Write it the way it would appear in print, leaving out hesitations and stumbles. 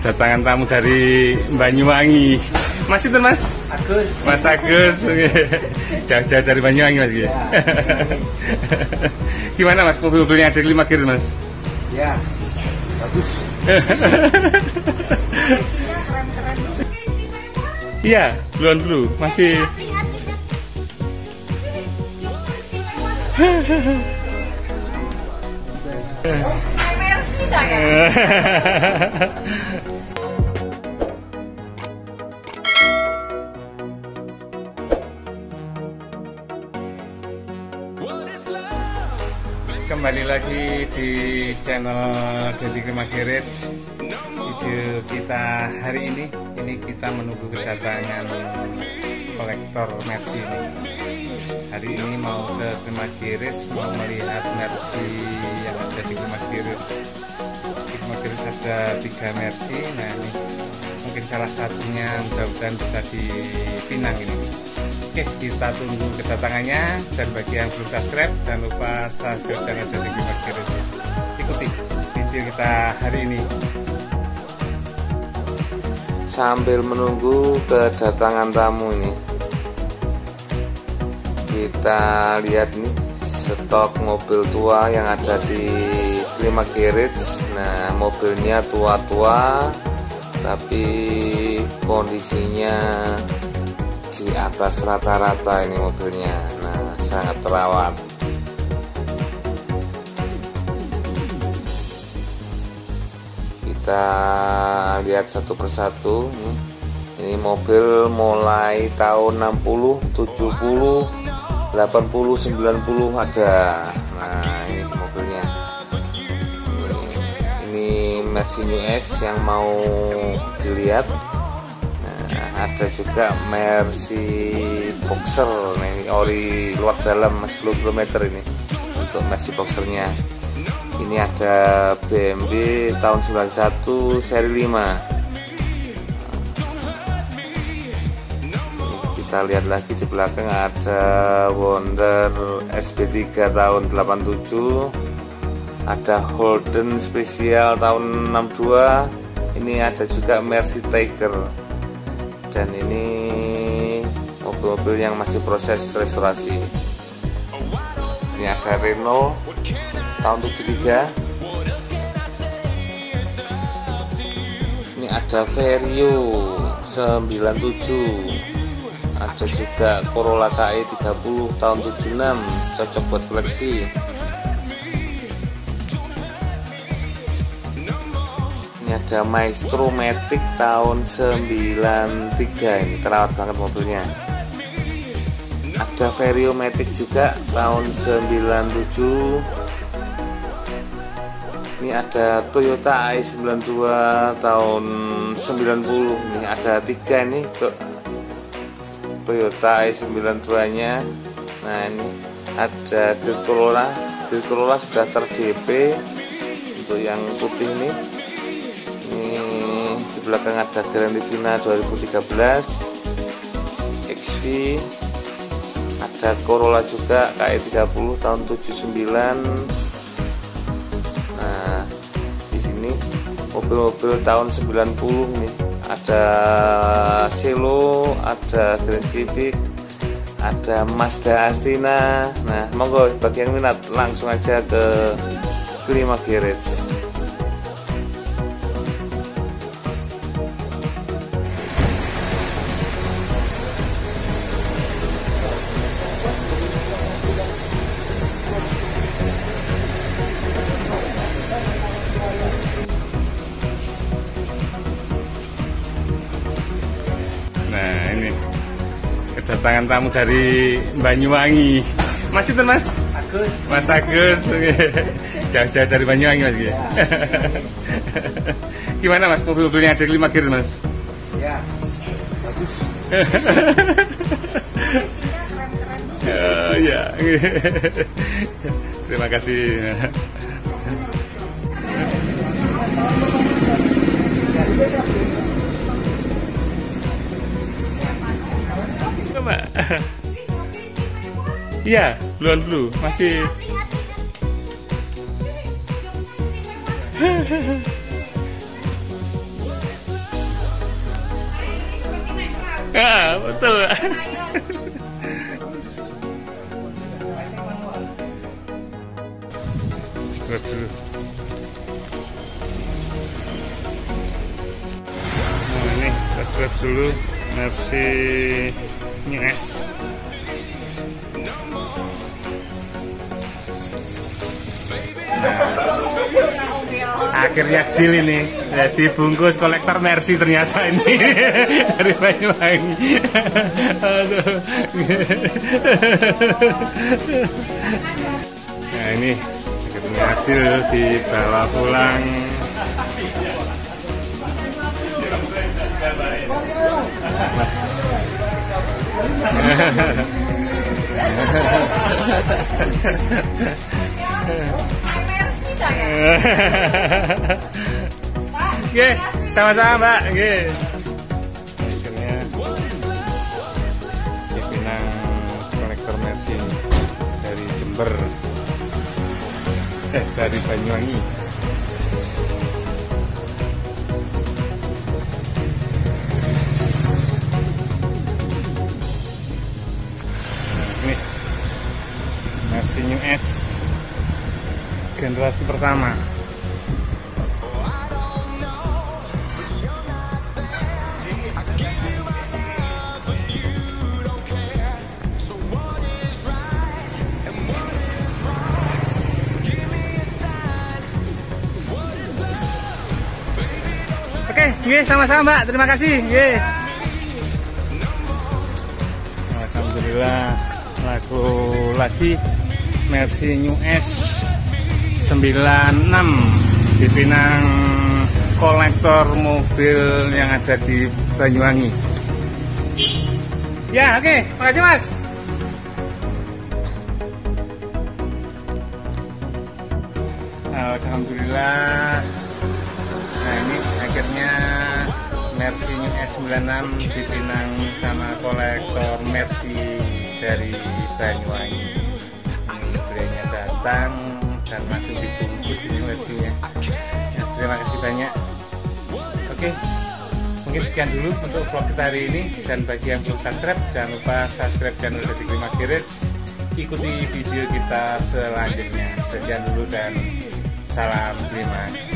Datangan tamu dari Banyuwangi. Mas itu Mas? Agus. Mas Agus. Jauh-jauh dari Banyuwangi Mas ya. Gimana Mas mobil-mobilnya ada 5 gear Mas? Ya, bagus. Iya, belum dulu masih. Mercy saya. Kembali lagi di channel Climax Garage. Video kita hari ini kita menunggu kedatangan kolektor Mercy ini. Hari ini mau ke Climax Garage, mau melihat Mercy yang ada di Climax Garage. Di Climax Garage ada 3 Mercy. Nah ini mungkin salah satunya, mudah-mudahan bisa dipinang ini. Oke, kita tunggu kedatangannya, dan bagi yang belum subscribe, jangan lupa subscribe channel Climax Garage. Ikuti video kita hari ini. Sambil menunggu kedatangan tamu ini, kita lihat nih stok mobil tua yang ada di Climax Garage. Nah, mobilnya tua-tua, tapi kondisinya di atas rata-rata ini mobilnya. Nah, sangat terawat. Kita lihat satu persatu. Ini mobil mulai tahun 60, 70, 80, 90 ada. Nah, ini mobilnya. Ini Mercy New S yang mau dilihat. Ada juga Mercy Boxer, nah ini ori luar dalam 10 km ini untuk Mercy Boxernya. Ini ada BMW tahun 91 seri 5. Kita lihat lagi di belakang ada Wonder SB3 tahun 87, ada Holden Spesial tahun 62, ini ada juga Mercy Tiger. Dan ini mobil-mobil yang masih proses restorasi. Ini ada Renault tahun 73. Ini ada Vario 97. Ada juga Corolla KE 30 tahun 76, cocok buat koleksi. Ada Maestro Matic tahun 93, ini terawat banget mobilnya. Ada Vario Matic juga tahun 97. Ini ada Toyota i92 tahun 90. Ini ada 3 nih Toyota i92 nya. Nah ini ada Corolla sudah ter-DP untuk yang putih nih. Di belakang ada Grand Livina 2013 XV, ada Corolla juga KE 30 tahun 79. Nah, di sini mobil-mobil tahun 90 nih. Ada Selo, ada Grand Civic, ada Mazda Astina. Nah, monggo bagi yang minat langsung aja ke Climax Garage. Nah ini kedatangan tamu dari Banyuwangi. Mas itu Mas? Agus. Mas Agus. Jauh-jauh dari Banyuwangi Mas ya. Gimana Mas mobil-mobilnya ada 5 gear Mas? Ya, bagus. Ya. Terima kasih. Iya, belum dulu masih. Ya, betul. Strap dulu. Nah, ini kita strap dulu versi New S. Akhirnya deal ini, jadi bungkus kolektor Mercy ternyata ini dari Banyuwangi. Nah ini akhirnya deal dibawa pulang. Oke, sama-sama Mbak. Oke. Akhirnya dia pinang kolektor Mercy dari Jember. Dari Banyuwangi. Ini Mercy New S. Generasi pertama. Oke, yeah, sama-sama Mbak, terima kasih. Yeah. Alhamdulillah laku lagi Mercy New S 96 di pinang kolektor mobil yang ada di Banyuwangi. Ya, oke, makasih Mas. Alhamdulillah. Nah, ini akhirnya Mercy New S96 di pinang sama kolektor Mercy dari Banyuwangi. Beliaunya datang dan langsung dibungkus ini versinya. Ya, terima kasih banyak. Oke, mungkin sekian dulu untuk vlog kita hari ini, dan bagi yang belum subscribe, jangan lupa subscribe channel dari Climax Garage, ikuti video kita selanjutnya. Sekian dulu dan salam Climax.